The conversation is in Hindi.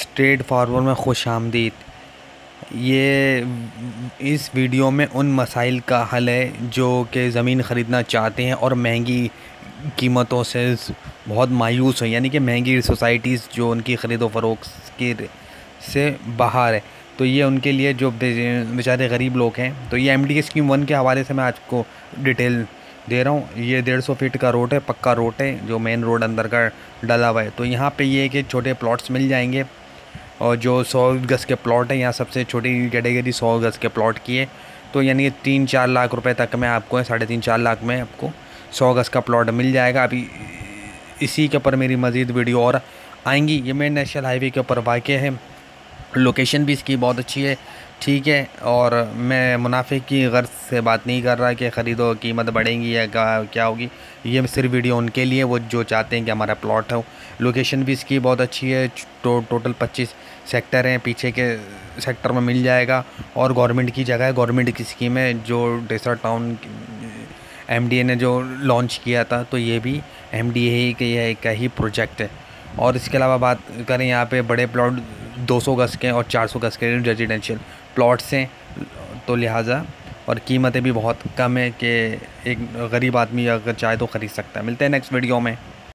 स्ट्रेट फॉरवर्ड में खुशामदीद। ये इस वीडियो में उन मसाइल का हल है जो कि ज़मीन ख़रीदना चाहते हैं और महंगी कीमतों से बहुत मायूस हैं, यानी कि महंगी सोसाइटीज़ जो उनकी ख़रीदो फरोख्त के से बाहर है। तो ये उनके लिए जो बेचारे गरीब लोग हैं। तो ये MDA स्कीम 1 के हवाले से मैं आपको डिटेल दे रहा हूँ। ये 150 फीट का रोड है, पक्का रोड है जो मेन रोड अंदर का डला हुआ है। तो यहाँ पे ये कि छोटे प्लॉट्स मिल जाएंगे और जो 100 गज़ के प्लॉट हैं, यहाँ सबसे छोटी कैटेगरी 100 गज़ के प्लॉट की है। तो यानी 3-4 लाख रुपए तक में आपको, 3.5-4 लाख में आपको 100 गज़ का प्लॉट मिल जाएगा। अभी इसी के ऊपर मेरी मज़ीद वीडियो और आएंगी। ये मेन नेशनल हाईवे के ऊपर वाक़े है, लोकेशन भी इसकी बहुत अच्छी है, ठीक है। और मैं मुनाफे की गर्ज से बात नहीं कर रहा कि ख़रीदो कीमत बढ़ेंगी या क्या होगी। ये सिर्फ वीडियो उनके लिए वो जो चाहते हैं कि हमारा प्लॉट हो। लोकेशन भी इसकी बहुत अच्छी है, टोटल 25 सेक्टर हैं, पीछे के सेक्टर में मिल जाएगा। और गवर्नमेंट की जगह है, गवर्नमेंट की स्कीम है जो डेसा टाउन MDA ने जो लॉन्च किया था। तो ये भी MDA का ही प्रोजेक्ट है। और इसके अलावा बात करें, यहाँ पे बड़े प्लॉट 200 गज़ के और 400 गज़ के रेजिडेंशियल प्लॉट्स हैं। तो लिहाजा और कीमतें भी बहुत कम है कि एक गरीब आदमी अगर चाहे तो ख़रीद सकता है। मिलते हैं नेक्स्ट वीडियो में।